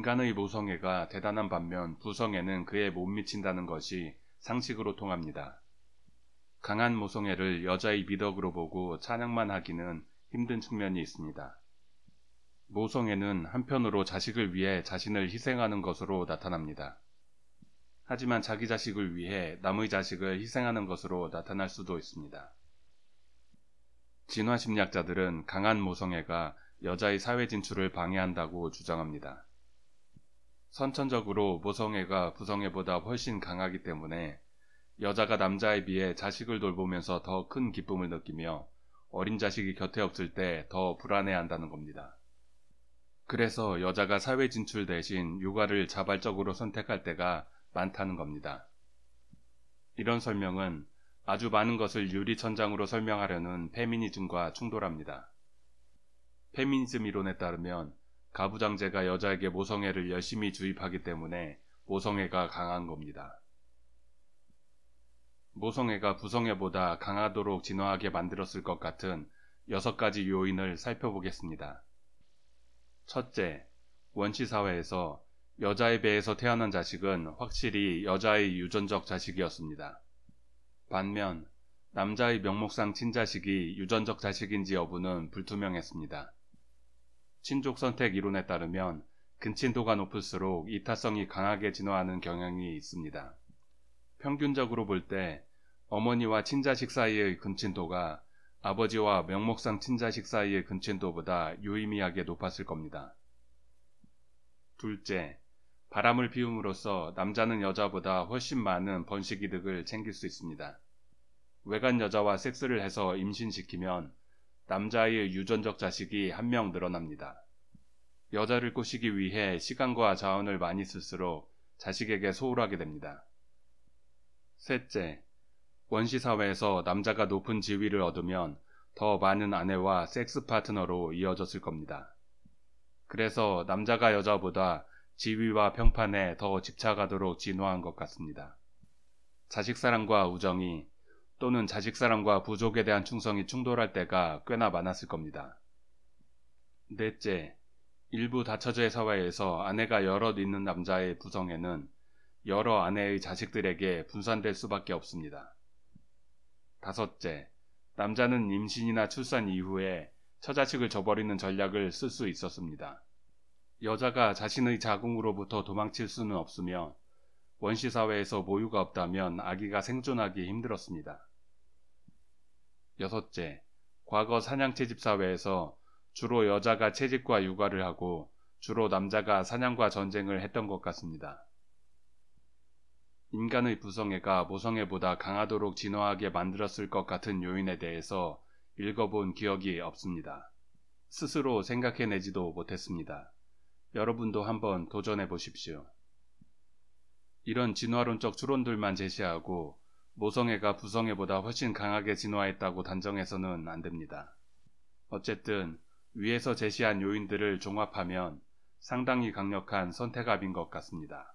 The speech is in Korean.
인간의 모성애가 대단한 반면 부성애는 그에 못 미친다는 것이 상식으로 통합니다. 강한 모성애를 여자의 미덕으로 보고 찬양만 하기는 힘든 측면이 있습니다. 모성애는 한편으로 자식을 위해 자신을 희생하는 것으로 나타납니다. 하지만 자기 자식을 위해 남의 자식을 희생하는 것으로 나타날 수도 있습니다. 진화심리학자들은 강한 모성애가 여자의 사회 진출을 방해한다고 주장합니다. 선천적으로 모성애가 부성애보다 훨씬 강하기 때문에 여자가 남자에 비해 자식을 돌보면서 더 큰 기쁨을 느끼며 어린 자식이 곁에 없을 때 더 불안해한다는 겁니다. 그래서 여자가 사회 진출 대신 육아를 자발적으로 선택할 때가 많다는 겁니다. 이런 설명은 아주 많은 것을 유리천장으로 설명하려는 페미니즘과 충돌합니다. 페미니즘 이론에 따르면 가부장제가 여자에게 모성애를 열심히 주입하기 때문에 모성애가 강한 겁니다. 모성애가 부성애보다 강하도록 진화하게 만들었을 것 같은 6가지 요인을 살펴보겠습니다. 첫째, 원시사회에서 여자의 배에서 태어난 자식은 확실히 여자의 유전적 자식이었습니다. 반면 남자의 명목상 친자식이 유전적 자식인지 여부는 불투명했습니다. 친족 선택 이론에 따르면 근친도가 높을수록 이타성이 강하게 진화하는 경향이 있습니다. 평균적으로 볼 때 어머니와 친자식 사이의 근친도가 아버지와 명목상 친자식 사이의 근친도보다 유의미하게 높았을 겁니다. 둘째, 바람을 피움으로써 남자는 여자보다 훨씬 많은 번식 이득을 챙길 수 있습니다. 외간 여자와 섹스를 해서 임신시키면 남자의 유전적 자식이 1명 늘어납니다. 여자를 꼬시기 위해 시간과 자원을 많이 쓸수록 자식에게 소홀하게 됩니다. 셋째, 원시사회에서 남자가 높은 지위를 얻으면 더 많은 아내와 섹스 파트너로 이어졌을 겁니다. 그래서 남자가 여자보다 지위와 평판에 더 집착하도록 진화한 것 같습니다. 자식사랑과 우정이 또는 자식사랑과 부족에 대한 충성이 충돌할 때가 꽤나 많았을 겁니다. 넷째, 일부 다처제 사회에서 아내가 여럿 있는 남자의 부성애는 여러 아내의 자식들에게 분산될 수밖에 없습니다. 다섯째, 남자는 임신이나 출산 이후에 처자식을 저버리는 전략을 쓸 수 있었습니다. 여자가 자신의 자궁으로부터 도망칠 수는 없으며 원시사회에서 모유가 없다면 아기가 생존하기 힘들었습니다. 여섯째, 과거 사냥채집 사회에서 주로 여자가 채집과 육아를 하고 주로 남자가 사냥과 전쟁을 했던 것 같습니다. 인간의 부성애가 모성애보다 강하도록 진화하게 만들었을 것 같은 요인에 대해서 읽어본 기억이 없습니다. 스스로 생각해내지도 못했습니다. 여러분도 한번 도전해 보십시오. 이런 진화론적 추론들만 제시하고 모성애가 부성애보다 훨씬 강하게 진화했다고 단정해서는 안 됩니다. 어쨌든 위에서 제시한 요인들을 종합하면 상당히 강력한 선택압인 것 같습니다.